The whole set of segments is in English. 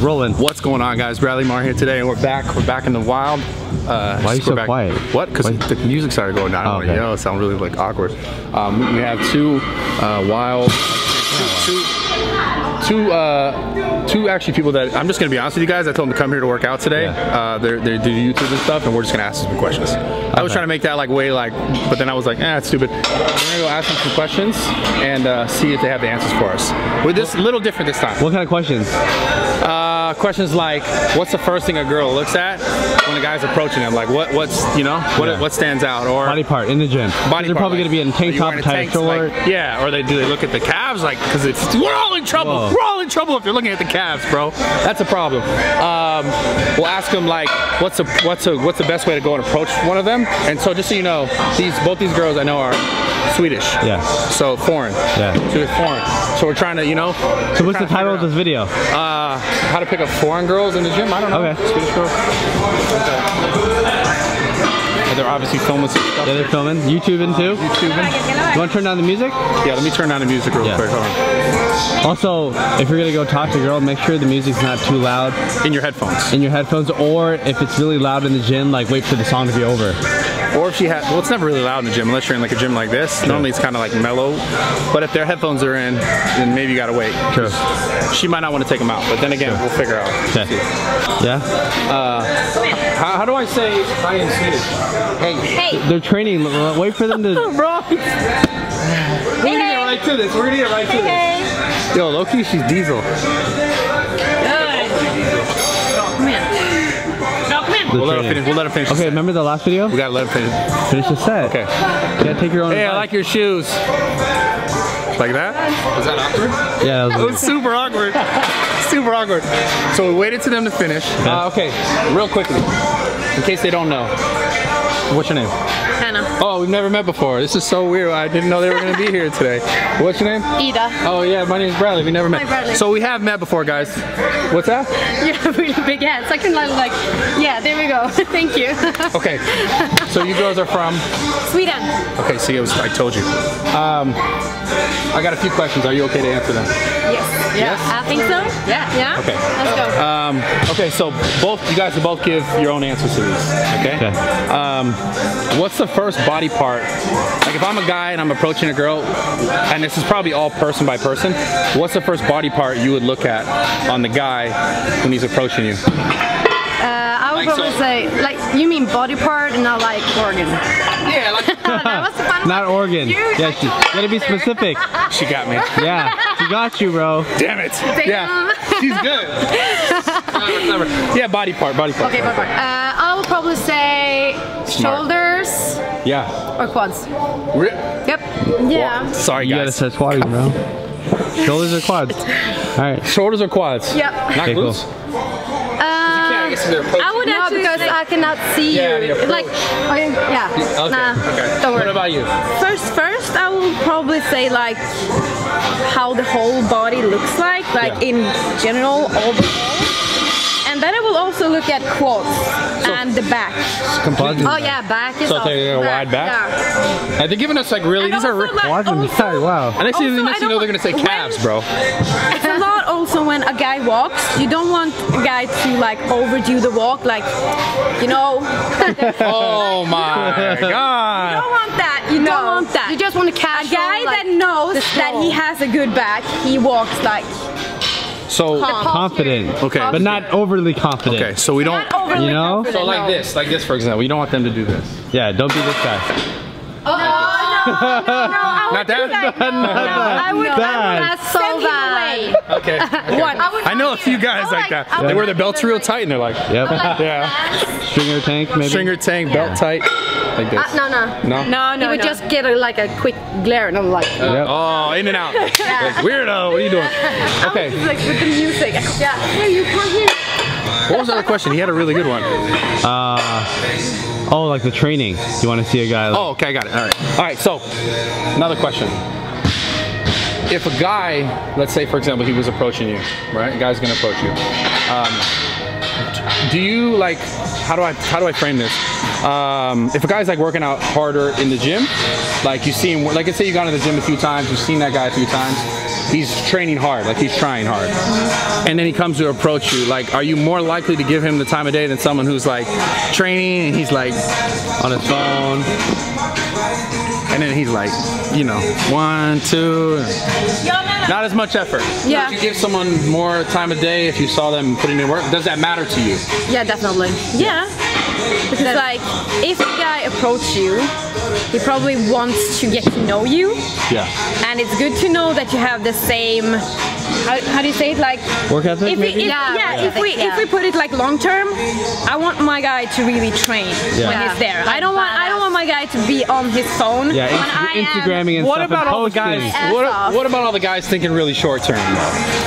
Rolling. What's going on, guys? Bradley Martyn here today, and we're back. We're back in the wild. Why are you so quiet? What? Because the music started going down. I don't want to yell. It sounds really like awkward. We have two actually people that I'm just gonna be honest with you guys. I told them to come here to work out today. Yeah. They do YouTube and stuff, and we're just gonna ask them some questions. I was trying to make that like way like, but then I was like, eh, it's stupid. We're gonna go ask them some questions and see if they have the answers for us. We're this little different this time. What kind of questions? Questions like, what's the first thing a girl looks at when a guy's approaching them? Like, what stands out? Or body part in the gym. Body part, probably like, gonna be in tank top, tight short. Like, yeah, or they look at the calves, like, because it's we're all in trouble. Whoa. We're all in trouble if you're looking at the calves, bro. That's a problem. We'll ask them like, what's the best way to go and approach one of them? And so just so you know, both these girls I know are Swedish. Yeah. So foreign. Yeah. Swedish foreign. So we're trying to, you know. So what's the title of this video? How to pick up foreign girls in the gym? I don't know. Okay. Swedish girls. They're obviously filming some stuff. Yeah, they're filming. YouTubing too. YouTubing. You want to turn down the music? Yeah, let me turn down the music real quick. Hold on. Also, if you're going to go talk to a girl, make sure the music's not too loud. In your headphones. In your headphones, or if it's really loud in the gym, like wait for the song to be over. Or if she has, well, it's never really loud in the gym unless you're in like a gym like this. Yeah. Normally it's kind of like mellow, but if their headphones are in, then maybe you gotta wait. True. She might not want to take them out, but then again, we'll figure out. Okay. Yeah. How do I say I am Swedish? Hey. Hey. They're training. Wait for them to. Bro. We're gonna get right to this. Yo, low-key, she's diesel. We'll let her finish. Okay, remember the last video? We gotta let her finish. Finish the set. Okay. You gotta take your own. Hey, advice. I like your shoes. Like that? Was that awkward? Yeah, that was super awkward. Super awkward. So we waited for them to finish. Okay. Real quickly, in case they don't know, what's your name? Hannah. Oh, we've never met before. This is so weird. I didn't know they were gonna be here today. What's your name? Ida. Oh yeah, my name's Bradley. We never met. Hi, Bradley. So we have met before, guys. What's that? Yeah, really big hats. I can like, yeah, there we go. Thank you. Okay. So you girls are from? Sweden. Okay, see, I told you. I got a few questions. Are you okay to answer them? Yes. Yeah. Yes? I think so. Yeah. Yeah. Okay. Let's go. Okay, so you guys will both give your own answers to these. Okay. What's the first body part? Like if I'm a guy and I'm approaching a girl, and this is probably all person by person, what's the first body part you would look at on the guy when he's approaching you? I would probably say, like, you mean body part and not like organ. Yeah, like not organ. Yeah, she gotta be specific. She got me. Yeah, she got you, bro. Damn it. Damn. Yeah, she's good. Yeah, body part. Okay, body part. I would probably say shoulders. Yeah. Or quads. Yep. Yeah. Well, sorry, guys. You gotta say quads, bro. Shoulders or quads. All right. Shoulders or quads. Yep. Not glutes. I would actually because I cannot see you. Like, okay, yeah. Okay. Nah, okay. Don't worry. What about you? First, I will probably say like how the whole body looks like in general, overall. And then I will also look at quads and the back. Oh yeah, back is. So they're a wide back. Yeah. And they're giving us like really. These are ripped quads on the side. Wow. And next you know they're gonna say calves, bro. It's a lot. Also, when a guy walks, you don't want a guy to like overdo the walk, like you know. Oh my God. You don't want that. You don't want that. You just want a casual. A guy that knows that he has a good back, he walks like. So confident, okay, but not overly confident. Okay, so we don't, you know. So like this, for example, you don't want them to do this. Yeah, don't be this guy. No, I would not. That's so bad. Okay. I know a few guys like that. They wear their belts real tight and they're like, yep. Yeah. Stringer tank, maybe. Stringer tank, belt tight. Like this. No. You would just get like a quick glare and I'm like, oh, in and out. Like, weirdo, what are you doing? Okay. Like with the music. Yeah. Hey, you come here. What was the other question? He had a really good one. Oh, like the training. You want to see a guy like... Oh, okay, I got it. All right. All right, so another question. If a guy, let's say for example, he was approaching you, right? A guy's going to approach you. Do you like, how do I frame this? if a guy's like working out harder in the gym, like you see him, like let's say you got into the gym a few times, you've seen that guy a few times, he's training hard, like he's trying hard, and then he comes to approach you, like are you more likely to give him the time of day than someone who's like training and he's like on his phone and then he's like, you know, 1, 2, not as much effort? Yeah. Would you give someone more time of day if you saw them putting in work? Does that matter to you? Yeah, definitely. Yeah. Because like, if a guy approaches you, he probably wants to get to know you. Yeah. And it's good to know that you have the same, how do you say it, like work ethic. If we put it like long term, I want my guy to really train when he's there. Like I don't want my guy to be on his phone. Yeah. Instagramming and stuff. What about all the guys thinking really short term though?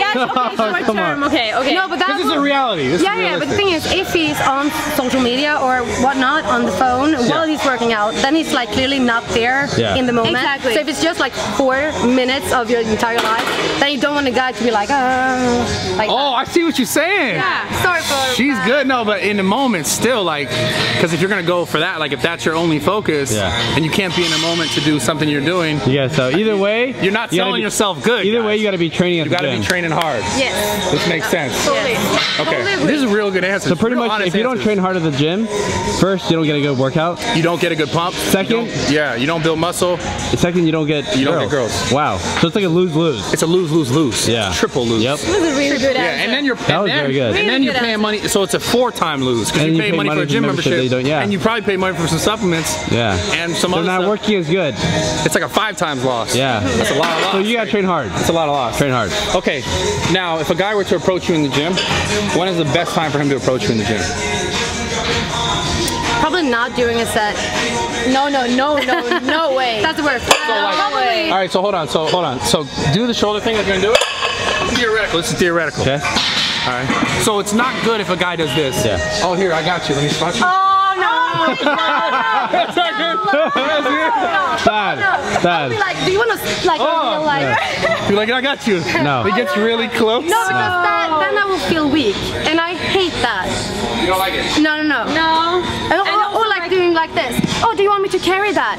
Okay, short term. Okay. No, but this is a reality. Yeah. But the thing is, if he's on social media or whatnot on the phone while he's working out, then he's like clearly not there in the moment. Exactly. So if it's just like 4 minutes of your entire life, then you don't want a guy to be like oh, that. I see what you're saying. Yeah. Sorry for. She's good. No, but in the moment, still like, because if you're gonna go for that, like if that's your only focus, and you can't be in a moment to do something you're doing. Yeah. So either way, you're not selling yourself good. Either way, you gotta be training. You gotta be training hard. Yes. This makes sense. Totally. Okay. Totally. This is a real good answer. So pretty much, if you don't train hard at the gym, first you don't get a good workout. You don't get a good pump. Second, you don't build muscle. Second, you don't get girls. Wow. So it's like a lose-lose. It's a lose-lose-lose. Yeah. Triple lose. Yep. That was a really good answer. And then you're paying money. So it's a 4-time lose because you pay money for a gym membership. And you probably pay money for some supplements. Yeah. And some other stuff. They're not working as good. It's like a 5-time loss. Yeah. That's a lot of loss. So you gotta train hard. It's a lot of loss. Train hard. Okay. Now, if a guy were to approach you in the gym, when is the best time for him to approach you in the gym? Probably not doing a set. No way. That's the worst. So all right, so hold on. So do the shoulder thing. That's gonna do it. Theoretical. This is theoretical. Okay. All right. So it's not good if a guy does this. Yeah. Oh, here, I got you. Let me spot you. That's not good. I'll be like, do you want to like? Oh, no. You're like, I got you. No. It gets really close. No, because then I will feel weak, and I hate that. You don't like it? No. Or like doing like this. Oh, do you want me to carry that?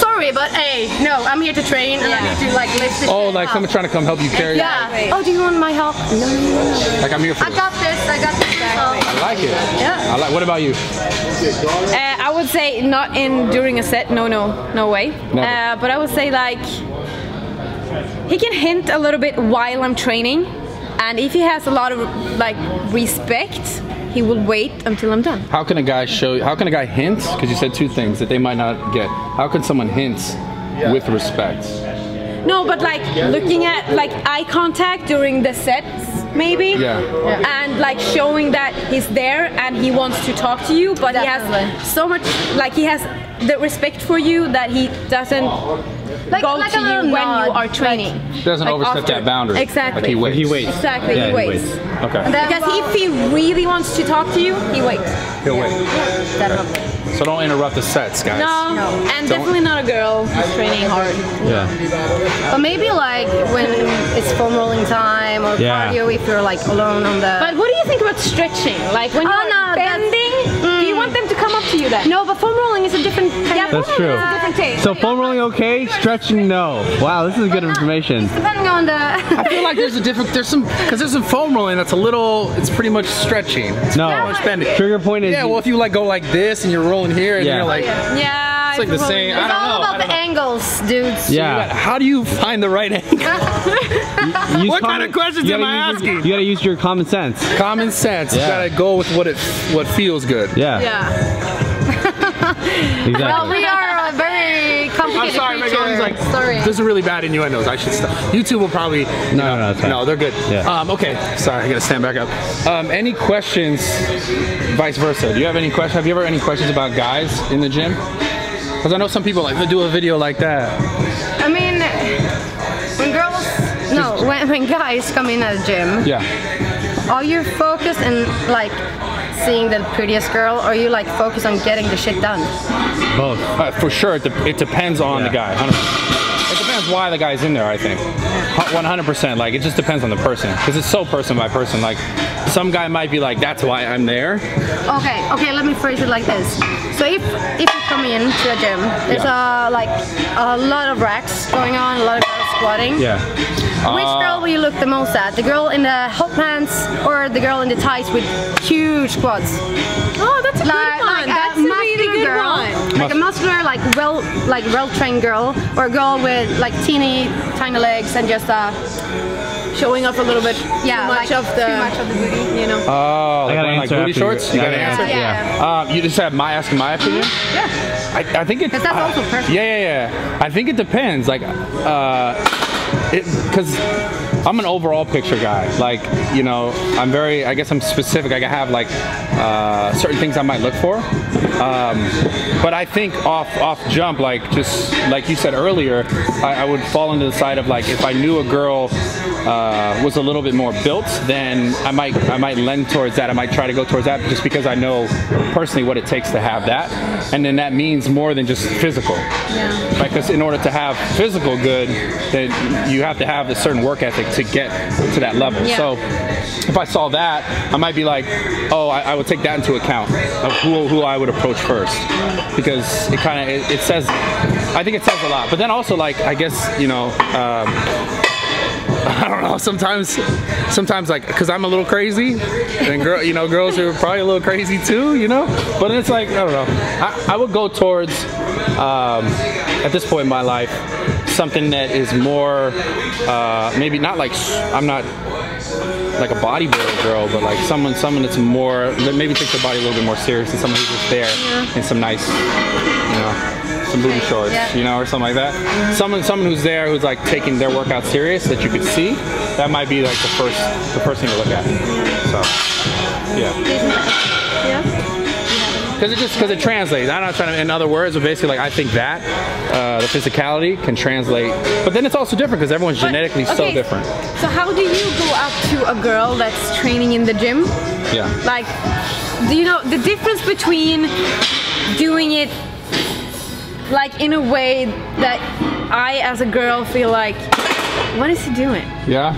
Sorry, but hey, no, I'm here to train, and I need to like lift this. Oh, like someone trying to come help you carry. Yeah. Oh, do you want my help? No. Like I'm here for. I got this. I like it. Yeah. I like. What about you? I would say not during a set. No way. But I would say like he can hint a little bit while I'm training, and if he has a lot of like respect, he will wait until I'm done. How can a guy show? How can a guy hint? Because you said 2 things that they might not get. How can someone hint with respect? No, but like looking at like eye contact during the sets. Maybe, and like showing that he's there and he wants to talk to you, but he has so much, like he has the respect for you that he doesn't go to you when you are training. He doesn't overstep that boundary. Exactly. Like he waits. Exactly, yeah, he waits. Okay. Because if he really wants to talk to you, he waits. He'll wait. Definitely. Okay. So don't interrupt the sets, guys. No. And definitely not a girl who's training hard. Yeah. But maybe like when it's foam rolling time or cardio, if you're like alone on the... But what do you think about stretching? Like when you're bending, do you want them to come up to you then? No, but foam rolling is a different kind of... That's true. It's a different taste. So foam rolling okay, stretching no. Wow, this is good information. It's depending on the... I feel like there's a different... Because there's some foam rolling that's a little... It's pretty much stretching. It's pretty much bending. Trigger point is... Yeah, well if you like go like this and you're rolling here and you're like, it's like the same. It's all about the angles, dudes. Yeah. How do you find the right angle? What kind of questions am I asking? You gotta use your common sense. Common sense. You gotta go with what feels good. Yeah. Exactly. Well, we are a very complicated creature. Like, sorry. This is really bad innuendos. I should stop. YouTube will probably no, they're good. Yeah. Okay. Sorry, I gotta stand back up. Any questions? Vice versa. Do you have any questions? Have you ever any questions about guys in the gym? Because I know some people like to do a video like that. I mean, when guys come in at the gym. Yeah. Are you focused in like seeing the prettiest girl, or are you like focused on getting the shit done? Both. For sure, it depends on the guy. It depends. depends why the guy's in there, I think. 100%. Like, it just depends on the person. Because it's so person by person. Like, some guy might be like, that's why I'm there. Okay, okay, let me phrase it like this. So if you come in to a gym, there's like a lot of racks going on, a lot of girls squatting. Yeah. Which girl will you look the most at? The girl in the hot pants or the girl in the tights with huge squats? Oh, that's a good one. That's a really good girl. Like a muscular, like well-trained girl, or a girl with like teeny, tiny legs and just showing off a little bit. Yeah, too much of the booty, you know. Oh, like booty shorts. You gotta answer. Yeah. You just had my asking my opinion. Yeah. I think it. Because that's also perfect. Yeah. I think it depends. Like, because I'm an overall picture guy. Like, you know, I'm very. I guess I'm specific. I have like certain things I might look for. But I think off jump, like just like you said earlier, I would fall into the side of like if I knew a girl was a little bit more built, then I might lend towards that. I might try to go towards that just because I know personally what it takes to have that, and then that means more than just physical. Yeah. Because in order to have physical good, then you have to have a certain work ethic to get to that level. Yeah. So if I saw that, I might be like, oh, I would take that into account of who I would approach first, because it kind of it says, I think it says a lot. But then also, like, I guess, you know, I don't know, sometimes like, because I'm a little crazy and girls are probably a little crazy too, you know. But it's like, I don't know, I would go towards at this point in my life something that is more maybe not like, I'm not like a bodybuilder girl, but like someone that's more, that maybe takes their body a little bit more serious, and someone who's just there in some nice, some booty shorts, or something like that. Mm-hmm. Someone who's there, who's like taking their workout serious, that you could see. That might be like the first thing to look at. So, Because it translates. I'm not trying to, in other words, but basically, like, I think that the physicality can translate. But then it's also different because everyone's genetically so different. So how do you go up to a girl that's training in the gym? Yeah. Like, do you know the difference between doing it like in a way that I, as a girl, feel like, what is he doing? Yeah.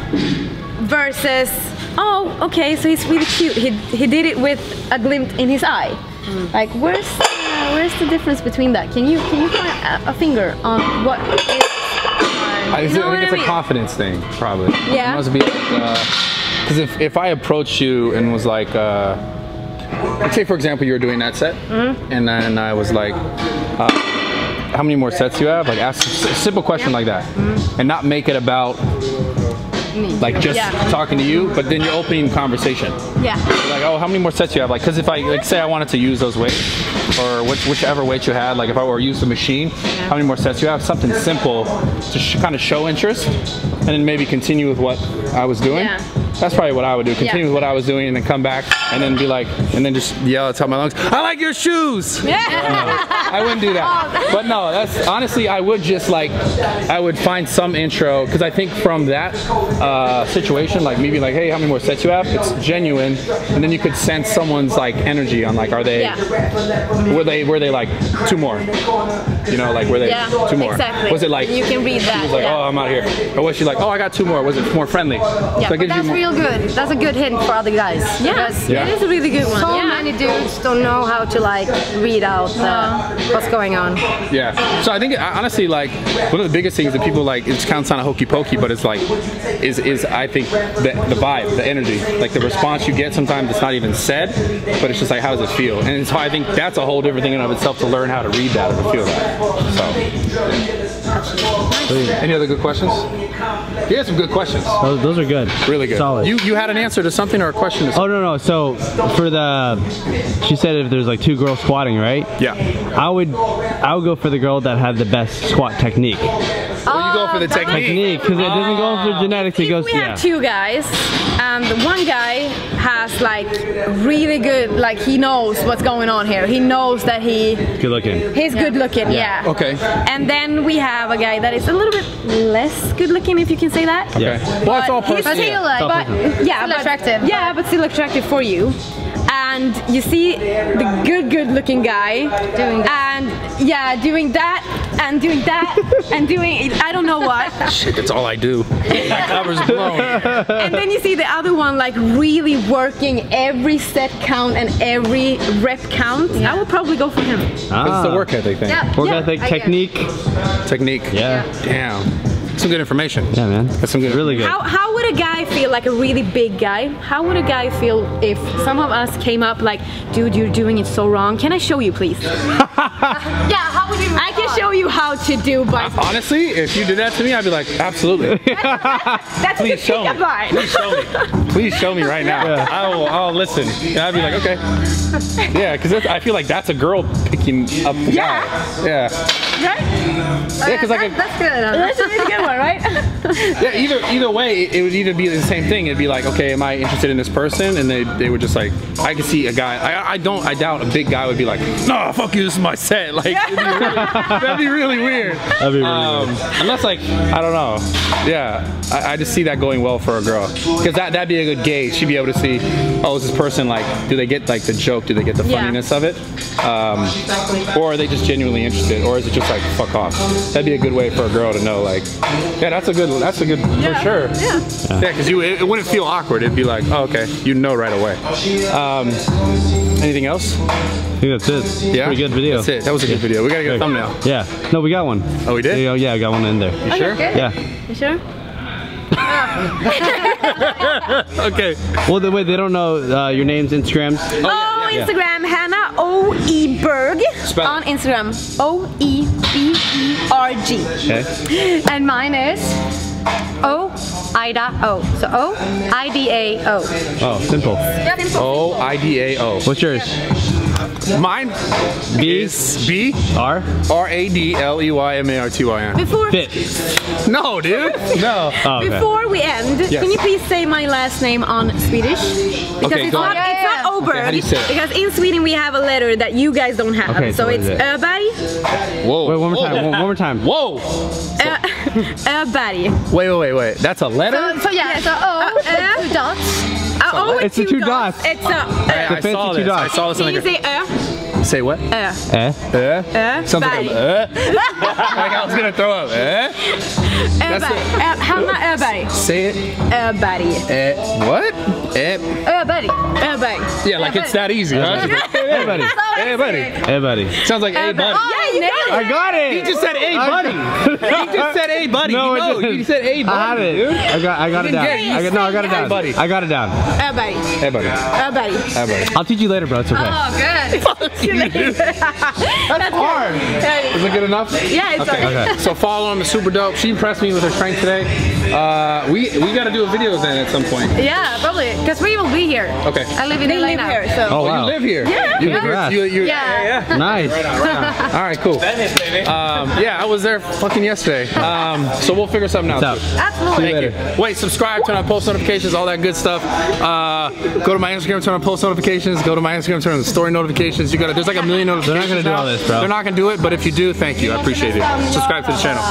Versus, oh, okay, so he's really cute. He did it with a glint in his eye. Like, where's the difference between that? Can you find a finger on what is? I think it's a confidence thing, probably. Yeah. It must be, because if I approached you and was like, let's say for example you were doing that set, and I was like, how many more sets you have? Like, ask a simple question like that, and not make it about. Like just talking to you, but then you're opening conversation. Yeah. You're like, oh, how many more sets you have? Like, because if I, like, say I wanted to use those weights, or whichever weight you had, like if I were to use the machine, how many more sets you have? Something simple to kind of show interest, and then maybe continue with what I was doing. Yeah. That's probably what I would do. Continue with what I was doing, and then come back, and then be like, and then just yell at top of my lungs, I like your shoes! Yeah. No, I wouldn't do that. But no, that's honestly, I would just like, I would find some intro, because I think from that situation, like maybe like, hey, how many more sets you have? It's genuine, and then you could sense someone's like energy on like, are they, were they like, two more? You know, like, were they two more? Exactly. Was it like, you can read that. She was like, oh, I'm out of here. Or was she like, oh, I got two more? Was it more friendly? Yeah, so that's real good. That's a good hint for other guys. Yes, it is a really good one. So many dudes don't know how to like read out what's going on. Yeah. So I think honestly, like, one of the biggest things that people like, it counts on a hokey pokey, but it's like, is I think the vibe, the energy, like the response you get. Sometimes it's not even said, but it's just like, how does it feel? And so I think that's a whole different thing in and of itself to learn how to read that and feel that. So any other good questions? You had some good questions. Those are good. Really good. Solid. You had an answer to something or a question to something? Oh, no. So for she said if there's like two girls squatting, right? Yeah. I would go for the girl that had the best squat technique. You go for the technique. Because it doesn't go for genetics. It goes, we have two guys, and one guy has like really good, like he knows what's going on here. He knows that he's good looking. Yeah. Okay. And then we have a guy that is a little bit less good looking, if you can say that. Okay. But it's all personal. But still attractive. Yeah, but still attractive for you. and you see the good looking guy doing that. And yeah, doing that and doing that and doing I don't know what. Shit, that's all I do. My cover's blown. And then you see the other one like really working every set count and every rep count. Yeah. I would probably go for him. Ah. It's the work ethic thing. Yeah. Work ethic, technique. Technique. Yeah. Damn. Some good information. Yeah, man. That's some good. Really good. How would a guy feel, like a really big guy, how would a guy feel if some of us came up like, dude, you're doing it so wrong. Can I show you, please? How would you? I can show you how to do bicep. Honestly, if you did that to me, I'd be like, absolutely. That's please show me. Please show me. Please show me right now. Yeah. I'll listen. And I'd be like, okay. Yeah, because I feel like that's a girl picking up the guy. Yeah. Right? Yeah, because like that's good. That's a really good one. Right? Yeah, either way, it would either be the same thing. It'd be like, okay, am I interested in this person? And they would just like, I could see a guy, I doubt a big guy would be like, no, fuck you, this is my set. Like, it'd be really, that'd be really weird. That'd be really weird. Unless like, I don't know. Yeah, I just see that going well for a girl. Because that'd be a good gauge. She'd be able to see, oh, is this person like, do they get like the joke? Do they get the funniness of it? Exactly. Or are they just genuinely interested? Or is it just like, fuck off? That'd be a good way for a girl to know like, yeah, that's a good, for sure. Yeah, because it wouldn't feel awkward. It'd be like, oh, okay, you know right away. Anything else? I think that's it. Yeah. Pretty good video. That's it. That was a good video. We gotta get a thumbnail. Yeah. No, we got one. Oh, we did? Yeah, I got one in there. You sure? Good. Yeah. You sure? Okay. Well, the way they don't know your names, Instagrams. Oh, yeah. Instagram, Hannah Oeberg. Spell. On Instagram, O-E-B-E-R-G. Okay. And mine is O-Ida-O. So O-I-D-A-O. Oh, simple. Yeah, simple. O-I-D-A-O. What's yours? Mine is B-R-A-D-L-E-Y-M-A-R-T-Y-N. Before Fit. No, dude. No. Oh, okay. Before we end, can you please say my last name on Swedish? Because it's not Oberg. Okay, how do you say it? Because in Sweden we have a letter that you guys don't have. Okay, so it's Öberg. Whoa. Wait, one more time. One more time. Whoa. Öberg. Wait. That's a letter? So yeah, so O, two dots. It's the two dots. It's the fancy two dots. I saw this on the ground. Say what? Sounds like I was gonna throw up. Hanna Öberg. Say it. Öberg. What? Öberg. Öberg. Yeah, like it's that easy, huh? Everybody. Everybody. Sounds like a buddy. I got it. He just said a buddy. No, you said a buddy. I had it. I got it down. No, I got it down. I got it down. Everybody. Everybody. I'll teach you later, bro. It's okay. Oh, good. That's hard. Good. Is it good enough? Yeah, it's okay. So follow him. It's super dope. She impressed me with her strength today. We got to do a video then at some point. Yeah, probably. Because we will be here. Okay. I live in Atlanta. Oh, wow. You live here? Yeah. Yeah. Nice. Right on. All right, cool. Yeah, I was there fucking yesterday. So we'll figure something out. Absolutely. Thank you. Wait, subscribe, turn on post notifications, all that good stuff. Go to my Instagram, turn on post notifications. Go to my Instagram, turn on story notifications. There's like a million notifications. They're not gonna do all this, bro. They're not gonna do it, but if you do, thank you. I appreciate it. Subscribe to the channel.